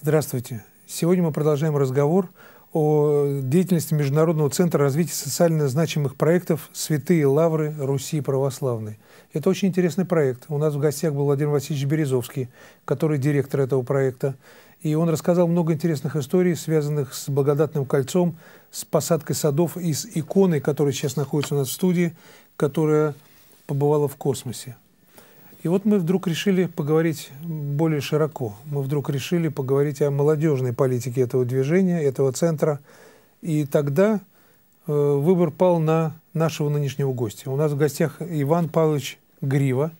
Здравствуйте. Сегодня мы продолжаем разговор о деятельности Международного центра развития социально значимых проектов «Святые лавры Руси Православной». Это очень интересный проект. У нас в гостях был Владимир Васильевич Березовский, который директор этого проекта. И он рассказал много интересных историй, связанных с Благодатным кольцом, с посадкой садов и с иконой, которая сейчас находится у нас в студии, которая побывала в космосе. И вот мы вдруг решили поговорить более широко. Мы вдруг решили поговорить о молодежной политике этого движения, этого центра. И тогда выбор пал на нашего нынешнего гостя. У нас в гостях Иван Павлович Грива,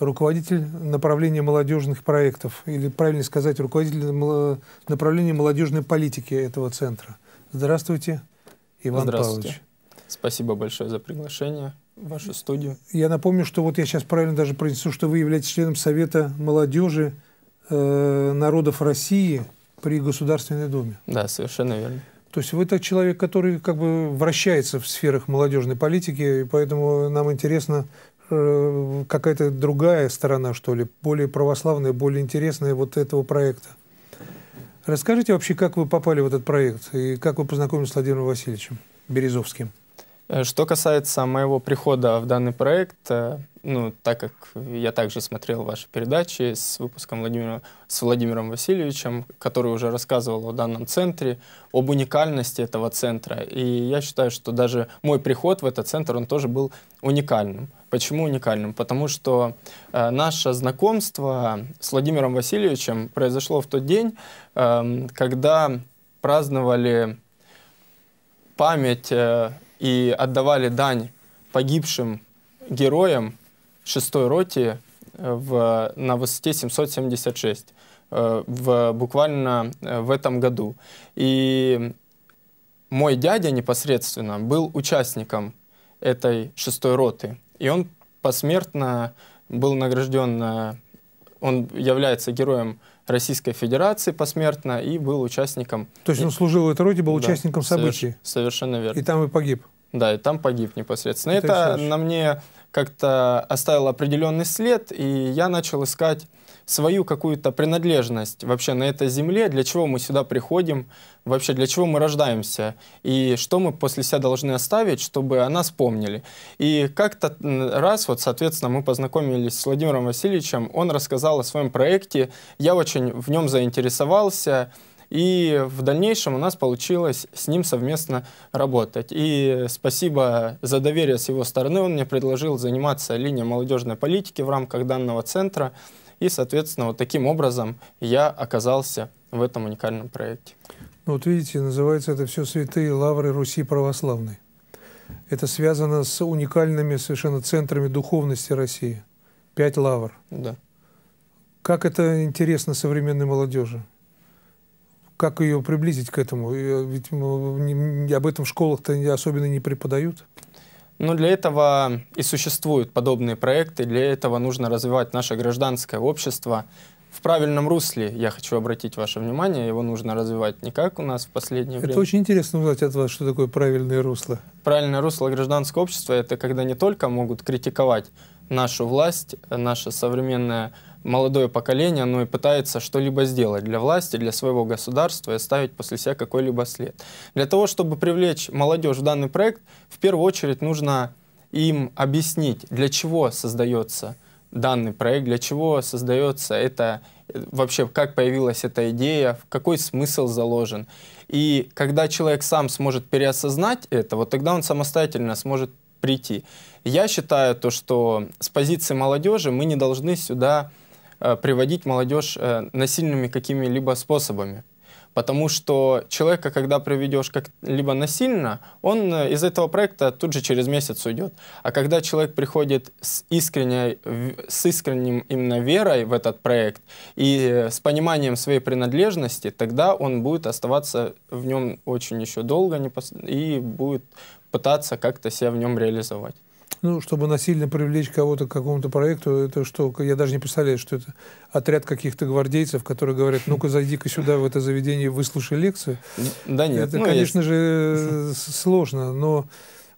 руководитель направления молодежных проектов, или, правильно сказать, руководитель направления молодежной политики этого центра. Здравствуйте, Иван Павлович. Спасибо большое за приглашение в вашу студию. Я напомню, что вот я сейчас правильно даже произнесу, что вы являетесь членом Совета молодежи народов России при Государственной Думе. Да, совершенно верно. То есть вы тот человек, который как бы вращается в сферах молодежной политики, и поэтому нам интересно какая-то другая сторона, что ли, более православная, более интересная вот этого проекта. Расскажите вообще, как вы попали в этот проект и как вы познакомились с Владимиром Васильевичем Березовским? Что касается моего прихода в данный проект, ну, так как я также смотрел ваши передачи с выпуском с Владимиром Васильевичем, который уже рассказывал о данном центре, об уникальности этого центра. И я считаю, что даже мой приход в этот центр, он тоже был уникальным. Почему уникальным? Потому что наше знакомство с Владимиром Васильевичем произошло в тот день, когда праздновали память и отдавали дань погибшим героям 6-й роте на высоте 776 буквально в этом году. И мой дядя непосредственно был участником этой 6-й роты. И он посмертно был награжден, он является героем Российской Федерации посмертно и был участником. То есть он служил в этой роте, был участником событий. Совершенно верно. И там и погиб. Да, и там погиб непосредственно. Это на мне как-то оставило определенный след, и я начал искать свою какую-то принадлежность вообще на этой земле, для чего мы сюда приходим, вообще для чего мы рождаемся, и что мы после себя должны оставить, чтобы о нас помнили. И как-то раз, вот, соответственно, мы познакомились с Владимиром Васильевичем, он рассказал о своем проекте, я очень в нем заинтересовался, и в дальнейшем у нас получилось с ним совместно работать. И спасибо за доверие с его стороны, он мне предложил заниматься линией молодежной политики в рамках данного центра, и, соответственно, вот таким образом я оказался в этом уникальном проекте. Ну, вот видите, называется это все «Святые лавры Руси Православной». Это связано с уникальными совершенно центрами духовности России. 5 лавр. Да. Как это интересно современной молодежи? Как ее приблизить к этому? Ведь об этом в школах-то особенно не преподают. Но для этого и существуют подобные проекты, для этого нужно развивать наше гражданское общество в правильном русле. Я хочу обратить ваше внимание, его нужно развивать не как у нас в последнее время. Это очень интересно узнать от вас, что такое правильное русло. Правильное русло гражданского общества — это когда не только могут критиковать нашу власть, наше современное молодое поколение, но и пытается что-либо сделать для власти, для своего государства и оставить после себя какой-либо след. Для того, чтобы привлечь молодежь в данный проект, в первую очередь нужно им объяснить, для чего создается данный проект, для чего создается это, вообще как появилась эта идея, в какой смысл заложен. И когда человек сам сможет переосознать это, вот тогда он самостоятельно сможет прийти. Я считаю, то, что с позиции молодежи мы не должны сюда приводить молодежь насильными какими-либо способами. Потому что человека, когда приведешь как-либо насильно, он из этого проекта тут же через месяц уйдет. А когда человек приходит с искренним именно верой в этот проект и с пониманием своей принадлежности, тогда он будет оставаться в нем очень еще долго и будет пытаться как-то себя в нем реализовать. Ну, чтобы насильно привлечь кого-то к какому-то проекту, это что, я даже не представляю, что это отряд каких-то гвардейцев, которые говорят, ну-ка, зайди-ка сюда, в это заведение, выслушай лекцию. Да нет. Это, конечно же, сложно, но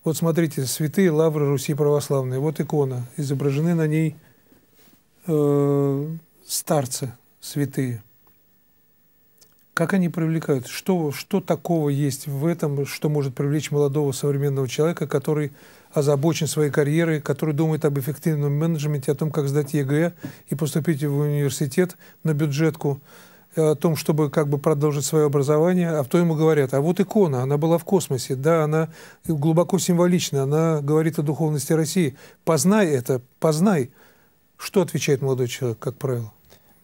вот смотрите, святые лавры Руси Православной, вот икона, изображены на ней старцы святые. Как они привлекают? Что такого есть в этом, что может привлечь молодого современного человека, который озабочен своей карьерой, который думает об эффективном менеджменте, о том, как сдать ЕГЭ и поступить в университет на бюджетку, о том, чтобы как бы продолжить свое образование, а потом ему говорят, а вот икона, она была в космосе, да, она глубоко символична, она говорит о духовности России. Познай это, познай. Что отвечает молодой человек, как правило?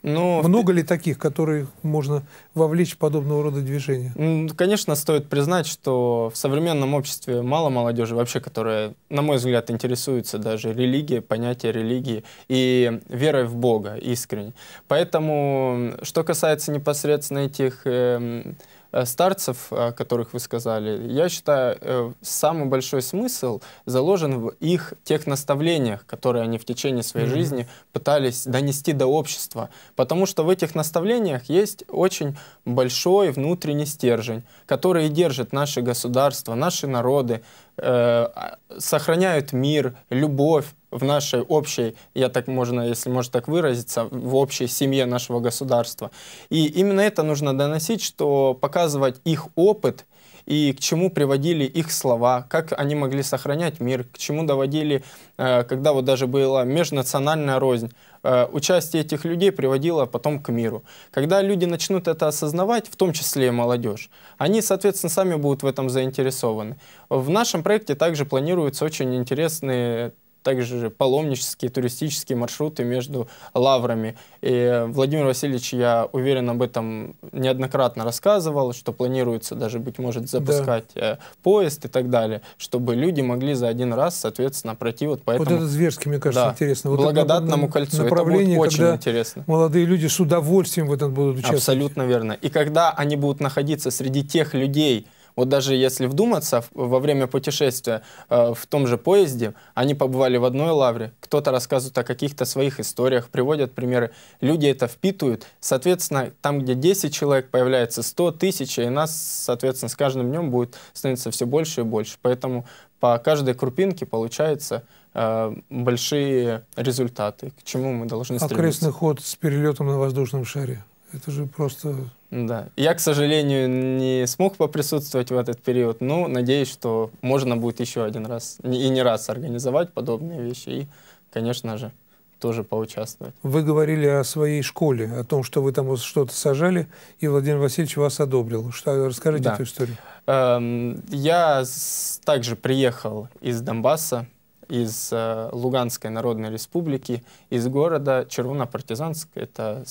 Но... Много ли таких, которые можно вовлечь в подобного рода движения? Конечно, стоит признать, что в современном обществе мало молодежи вообще, которая, на мой взгляд, интересуется даже религией, понятием религии и верой в Бога искренне. Поэтому, что касается непосредственно этих старцев, о которых вы сказали, я считаю, самый большой смысл заложен в их тех наставлениях, которые они в течение своей жизни пытались донести до общества. Потому что в этих наставлениях есть очень большой внутренний стержень, который держит наши государства, наши народы, сохраняют мир, любовь в нашей общей, если можно так выразиться, в общей семье нашего государства. И именно это нужно доносить, что показывать их опыт и к чему приводили их слова, как они могли сохранять мир, к чему доводили, когда вот даже была межнациональная рознь. Участие этих людей приводило потом к миру. Когда люди начнут это осознавать, в том числе и молодежь, они, соответственно, сами будут в этом заинтересованы. В нашем проекте также планируются очень интересные также паломнические, туристические маршруты между лаврами. И Владимир Васильевич, я уверен, об этом неоднократно рассказывал, что планируется даже, быть может, запускать поезд и так далее, чтобы люди могли за один раз, соответственно, пройти вот по этому... Вот это зверски, мне кажется, интересно. Вот Благодатному кольцу. Это будет очень интересно. Молодые люди с удовольствием в этом будут участвовать. Абсолютно верно. И когда они будут находиться среди тех людей, вот даже если вдуматься, во время путешествия в том же поезде они побывали в одной лавре, кто-то рассказывает о каких-то своих историях, приводят примеры, люди это впитывают. Соответственно, там, где 10 человек, появляется 100 тысяч, и нас, соответственно, с каждым днем будет становиться все больше и больше. Поэтому по каждой крупинке получается большие результаты, к чему мы должны стремиться. Окрестный ход с перелетом на воздушном шаре. Это же просто... Да. Я, к сожалению, не смог поприсутствовать в этот период, но надеюсь, что можно будет еще один раз и не раз организовать подобные вещи и, конечно же, тоже поучаствовать. Вы говорили о своей школе, о том, что вы там что-то сажали, и Владимир Васильевич вас одобрил. Расскажите эту историю. Я также приехал из Донбасса, из Луганской Народной Республики, из города Червонопартизанск, это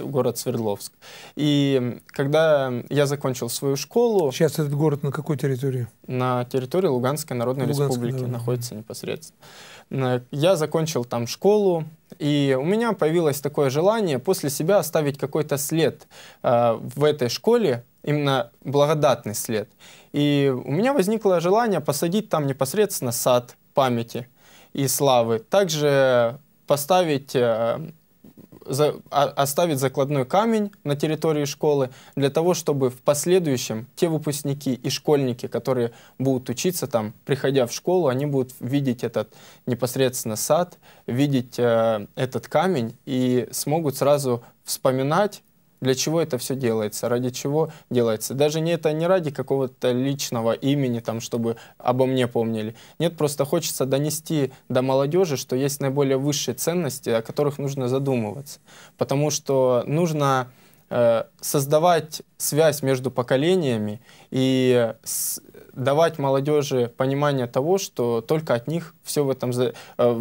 город Свердловск. И когда я закончил свою школу... Сейчас этот город на какой территории? На территории Луганской Народной Республики находится непосредственно. Я закончил там школу, и у меня появилось такое желание после себя оставить какой-то след в этой школе, именно благодатный след. И у меня возникло желание посадить там непосредственно сад памяти и славы. Также оставить закладной камень на территории школы для того, чтобы в последующем те выпускники и школьники, которые будут учиться там, приходя в школу, они будут видеть этот непосредственно сад, видеть этот камень и смогут сразу вспоминать, для чего это все делается, ради чего делается. Даже не ради какого-то личного имени, там, чтобы обо мне помнили. Нет, просто хочется донести до молодежи, что есть наиболее высшие ценности, о которых нужно задумываться. Потому что нужно создавать связь между поколениями и давать молодежи понимание того, что только от них все в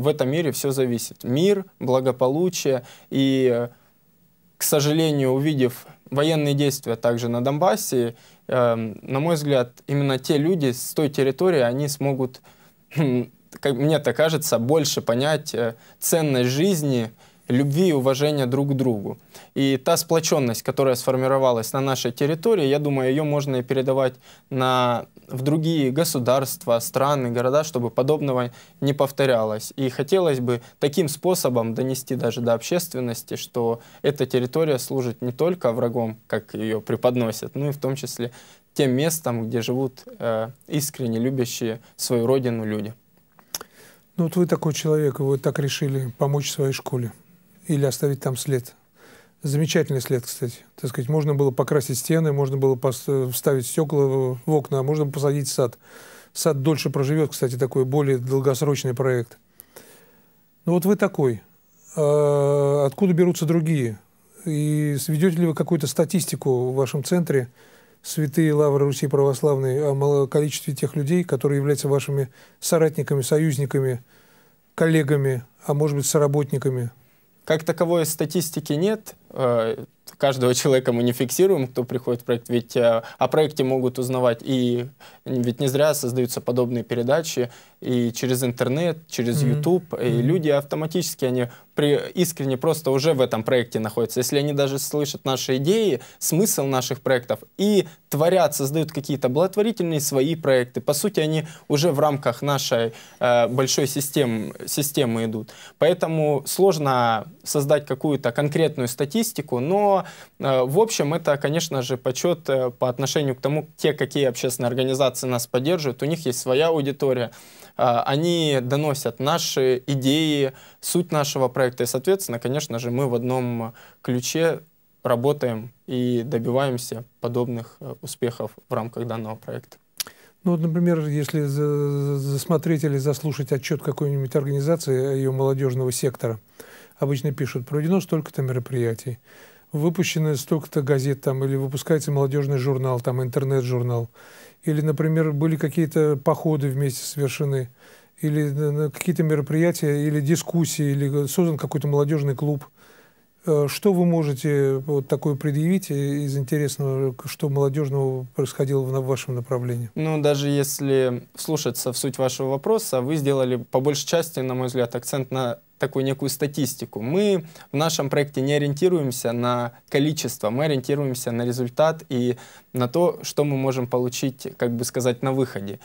этом мире все зависит. Мир, благополучие и... К сожалению, увидев военные действия также на Донбассе, на мой взгляд, именно те люди с той территории, они смогут, как мне так кажется, больше понять ценность жизни, любви и уважения друг к другу. И та сплоченность, которая сформировалась на нашей территории, я думаю, ее можно и передавать в другие государства, страны, города, чтобы подобного не повторялось. И хотелось бы таким способом донести даже до общественности, что эта территория служит не только врагом, как ее преподносят, но и в том числе тем местом, где живут искренне любящие свою родину люди. Ну вот вы такой человек, вы так решили помочь своей школе. Или оставить там след. Замечательный след, кстати. Так сказать, можно было покрасить стены, можно было вставить стекла в окна, можно посадить сад. Сад дольше проживет, кстати, такой более долгосрочный проект. Ну вот вы такой. А откуда берутся другие? И сведете ли вы какую-то статистику в вашем центре «Святые лавры Руси Православной» о количестве тех людей, которые являются вашими соратниками, союзниками, коллегами, а может быть, соработниками? Как таковой статистики нет. Каждого человека мы не фиксируем, кто приходит в проект. Ведь о проекте могут узнавать. И ведь не зря создаются подобные передачи и через интернет, через YouTube. И люди автоматически, они искренне просто уже в этом проекте находятся. Если они даже слышат наши идеи, смысл наших проектов, и творят, создают какие-то благотворительные свои проекты. По сути, они уже в рамках нашей большой системы идут. Поэтому сложно создать какую-то конкретную статистику, но в общем это, конечно же, почет по отношению к тому, какие общественные организации нас поддерживают. У них есть своя аудитория, они доносят наши идеи, суть нашего проекта, и, соответственно, конечно же, мы в одном ключе работаем и добиваемся подобных успехов в рамках данного проекта. Ну вот, например, если засмотреть или заслушать отчет какой-нибудь организации, ее молодежного сектора, обычно пишут: проведено столько-то мероприятий, выпущено столько-то газет, там, или выпускается молодежный журнал, там, интернет-журнал, или, например, были какие-то походы вместе совершены, или какие-то мероприятия, или дискуссии, или создан какой-то молодежный клуб. Что вы можете вот такое предъявить из интересного, что молодежного происходило в вашем направлении? Ну, даже если слушаться в суть вашего вопроса, вы сделали, по большей части, на мой взгляд, акцент на такую некую статистику. Мы в нашем проекте не ориентируемся на количество, мы ориентируемся на результат и на то, что мы можем получить, как бы сказать, на выходе.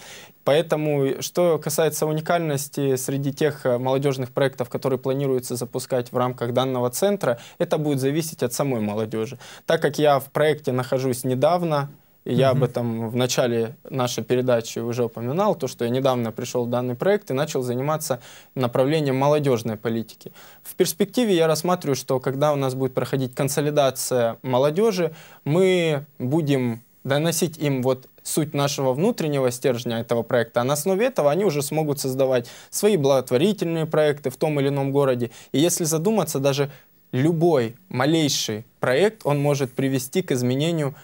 Поэтому, что касается уникальности среди тех молодежных проектов, которые планируется запускать в рамках данного центра, это будет зависеть от самой молодежи. Так как я в проекте нахожусь недавно, я об этом в начале нашей передачи уже упоминал, то, что я недавно пришел в данный проект и начал заниматься направлением молодежной политики. В перспективе я рассматриваю, что когда у нас будет проходить консолидация молодежи, мы будем доносить им вот суть нашего внутреннего стержня этого проекта, а на основе этого они уже смогут создавать свои благотворительные проекты в том или ином городе. И если задуматься, даже любой малейший проект, он может привести к изменению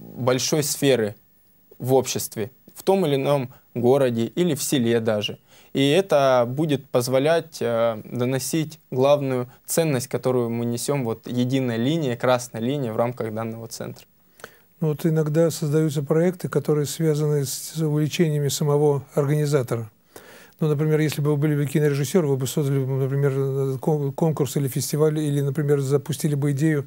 большой сферы в обществе, в том или ином городе или в селе даже. И это будет позволять доносить главную ценность, которую мы несем, вот единой линии, красной линии в рамках данного центра. Ну, вот иногда создаются проекты, которые связаны с увлечениями самого организатора. Ну, например, если бы вы были кинорежиссер, вы бы создали, например, конкурс или фестиваль, или, например, запустили бы идею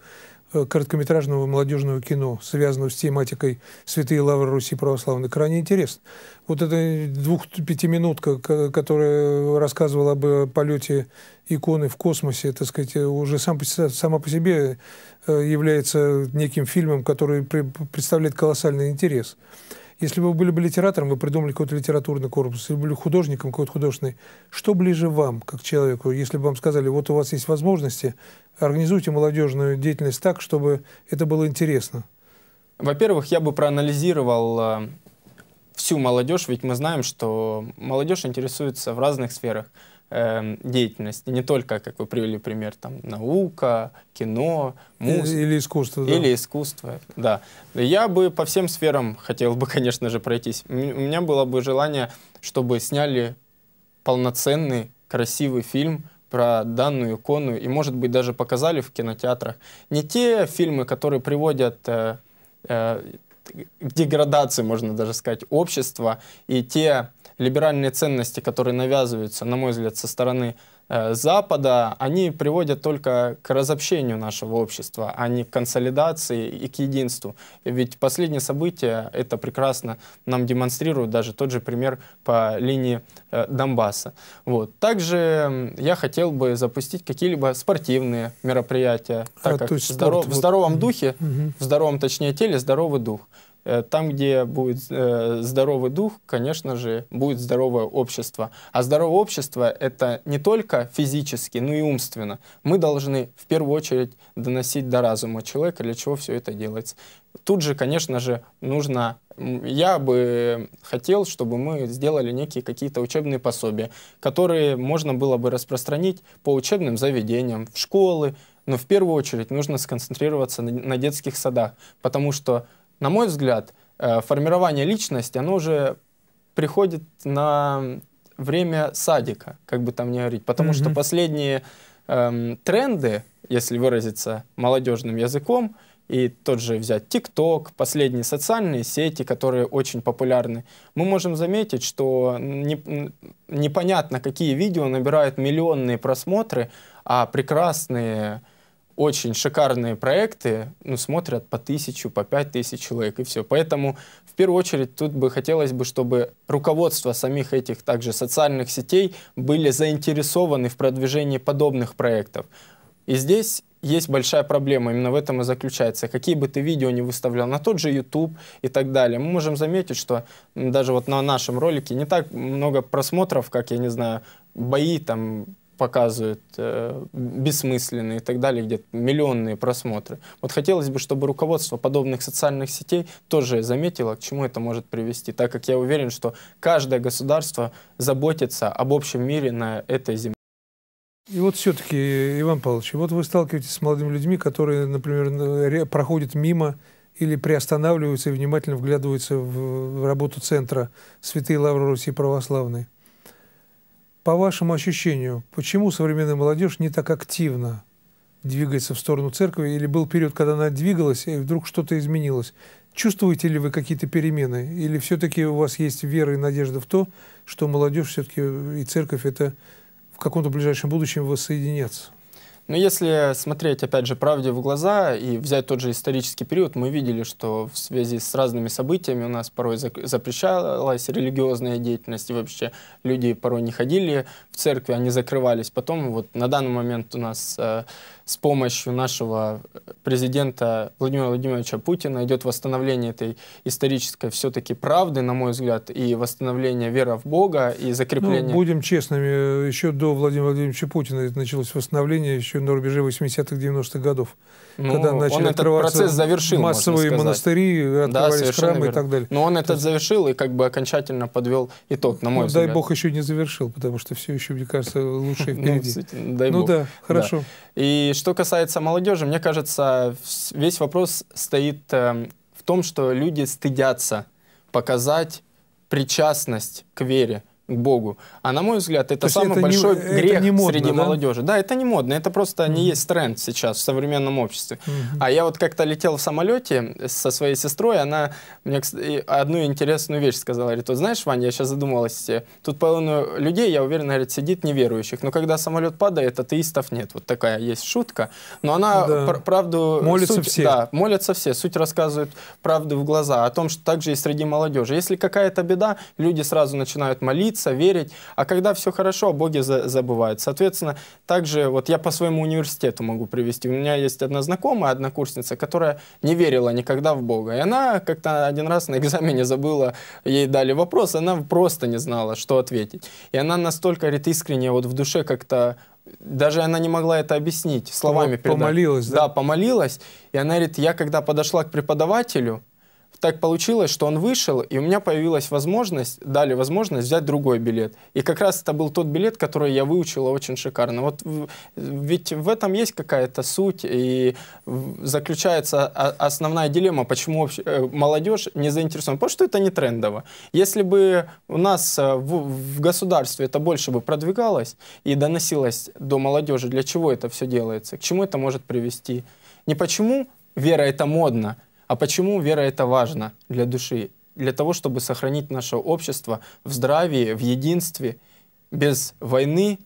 короткометражного молодежного кино, связанного с тематикой «Святые лавры Руси Православной». Крайне интересно. Вот эта 2-5-минутка, которая рассказывала об полете иконы в космосе, так сказать, уже сама по себе является неким фильмом, который представляет колоссальный интерес. Если бы вы были бы литератором, вы придумали какой-то литературный корпус, если бы были художником, какой-то художественный, что ближе вам, как человеку, если бы вам сказали: вот у вас есть возможности, организуйте молодежную деятельность так, чтобы это было интересно? Во-первых, я бы проанализировал всю молодежь, ведь мы знаем, что молодежь интересуется в разных сферах деятельности, не только, как вы привели пример, там, наука, кино, музыка. Или искусство. Да. Или искусство, да. Я бы по всем сферам хотел бы, конечно же, пройтись. У меня было бы желание, чтобы сняли полноценный, красивый фильм, про данную икону и, может быть, даже показали в кинотеатрах. Не те фильмы, которые приводят к деградации, можно даже сказать, общества, и те либеральные ценности, которые навязываются, на мой взгляд, со стороны Запада, они приводят только к разобщению нашего общества, а не к консолидации и к единству. Ведь последние события это прекрасно нам демонстрируют, даже тот же пример по линии Донбасса. Вот. Также я хотел бы запустить какие-либо спортивные мероприятия, так как в здоровом теле здоровый дух. Там, где будет здоровый дух, конечно же, будет здоровое общество. А здоровое общество — это не только физически, но и умственно. Мы должны в первую очередь доносить до разума человека, для чего все это делается. Тут же, конечно же, нужно... Я бы хотел, чтобы мы сделали некие какие-то учебные пособия, которые можно было бы распространить по учебным заведениям, в школы. Но в первую очередь нужно сконцентрироваться на детских садах, потому что на мой взгляд, формирование личности, оно уже приходит на время садика, как бы там ни говорить. Потому что последние тренды, если выразиться молодежным языком, и тот же взять ТикТок, последние социальные сети, которые очень популярны, мы можем заметить, что непонятно, какие видео набирают миллионные просмотры, а прекрасные... Очень шикарные проекты, ну, смотрят по 1000, по 5000 человек, и все. Поэтому, в первую очередь, тут бы хотелось бы, чтобы руководство самих этих также социальных сетей были заинтересованы в продвижении подобных проектов. И здесь есть большая проблема, именно в этом и заключается. Какие бы ты видео ни выставлял на тот же YouTube и так далее, мы можем заметить, что даже вот на нашем ролике не так много просмотров, как, я не знаю, бои там, показывают бессмысленные и так далее, где-то миллионные просмотры. Вот хотелось бы, чтобы руководство подобных социальных сетей тоже заметило, к чему это может привести, так как я уверен, что каждое государство заботится об общем мире на этой земле. И вот все-таки, Иван Павлович, вот вы сталкиваетесь с молодыми людьми, которые, например, проходят мимо или приостанавливаются и внимательно вглядываются в работу центра «Святые лавры Руси Православной». По вашему ощущению, почему современная молодежь не так активно двигается в сторону церкви? Или был период, когда она двигалась, и вдруг что-то изменилось? Чувствуете ли вы какие-то перемены? Или все-таки у вас есть вера и надежда в то, что молодежь все-таки и церковь это в каком-то ближайшем будущем воссоединятся? Но если смотреть, опять же, правде в глаза и взять тот же исторический период, мы видели, что в связи с разными событиями у нас порой запрещалась религиозная деятельность, и вообще люди порой не ходили в церкви, они закрывались. Потом вот на данный момент у нас с помощью нашего президента Владимира Владимировича Путина идет восстановление этой исторической все-таки правды, на мой взгляд, и восстановление веры в Бога, и закрепление... Ну, будем честными, еще до Владимира Владимировича Путина началось восстановление еще на рубеже 80-х, 90-х годов, ну, когда начали открываться массовые монастыри, открывались храмы и так далее. Но он это завершил и как бы окончательно подвел итог, на мой взгляд. Дай Бог еще не завершил, потому что все еще, мне кажется, лучше впереди. Ну да, хорошо. И что касается молодежи, мне кажется, весь вопрос стоит в том, что люди стыдятся показать причастность к вере, к Богу. А на мой взгляд, это самый большой грех среди молодежи. Да, это не модно, это просто не есть тренд сейчас в современном обществе. А я вот как-то летел в самолете со своей сестрой, она мне одну интересную вещь сказала. Говорит, вот знаешь, Ваня, я сейчас задумалась, тут полно людей, я уверен, говорит, сидит неверующих, но когда самолет падает, атеистов нет. Вот такая есть шутка. Но она, правду... Молятся все. Да, молятся все. Суть рассказывает правду в глаза о том, что также и среди молодежи. Если какая-то беда, люди сразу начинают молиться, верить, а когда все хорошо, о Боге забывают. Соответственно, также вот я по своему университету могу привести. У меня есть одна знакомая, однокурсница, которая не верила никогда в Бога. И она как-то один раз на экзамене забыла, ей дали вопрос, она просто не знала, что ответить. И она настолько, говорит, искренне вот в душе как-то, даже она не могла это объяснить, словами передать. Помолилась, да? Да, помолилась. И она говорит, я когда подошла к преподавателю, так получилось, что он вышел, и у меня появилась возможность, дали возможность взять другой билет. И как раз это был тот билет, который я выучила очень шикарно. Вот ведь в этом есть какая-то суть, и заключается основная дилемма, почему молодежь не заинтересована. Потому что это не трендово. Если бы у нас в государстве это больше бы продвигалось и доносилось до молодежи, для чего это все делается, к чему это может привести. Не почему вера — это модно, а почему вера — это важно для души, для того, чтобы сохранить наше общество в здравии, в единстве, без войны,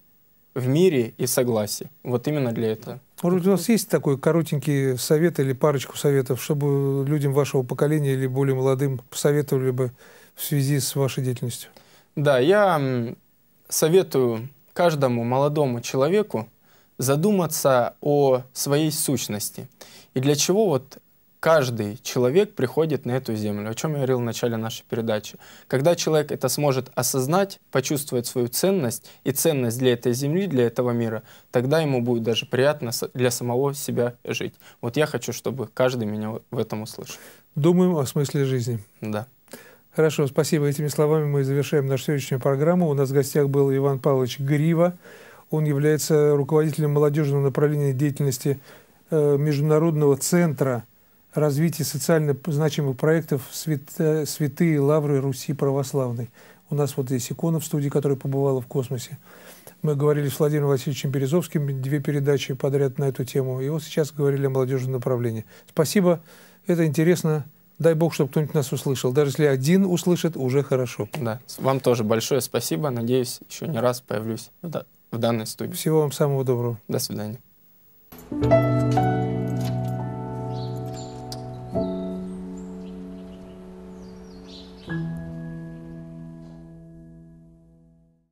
в мире и согласии. Вот именно для этого. Может быть, у нас есть такой коротенький совет или парочку советов, чтобы людям вашего поколения или более молодым посоветовали бы в связи с вашей деятельностью? Да, я советую каждому молодому человеку задуматься о своей сущности. И для чего вот каждый человек приходит на эту землю, о чем я говорил в начале нашей передачи. Когда человек это сможет осознать, почувствовать свою ценность и ценность для этой земли, для этого мира, тогда ему будет даже приятно для самого себя жить. Вот я хочу, чтобы каждый меня в этом услышал. Думаем о смысле жизни. Да. Хорошо, спасибо. Этими словами мы завершаем нашу сегодняшнюю программу. У нас в гостях был Иван Павлович Грива. Он является руководителем молодежного направления деятельности Международного центра развития социально значимых проектов «Святые лавры Руси Православной». У нас вот здесь икона в студии, которая побывала в космосе. Мы говорили с Владимиром Васильевичем Березовским, 2 передачи подряд на эту тему. И вот сейчас говорили о молодежном направлении. Спасибо, это интересно. Дай Бог, чтобы кто-нибудь нас услышал. Даже если один услышит, уже хорошо. Да, вам тоже большое спасибо. Надеюсь, еще не раз появлюсь в данной студии. Всего вам самого доброго. До свидания.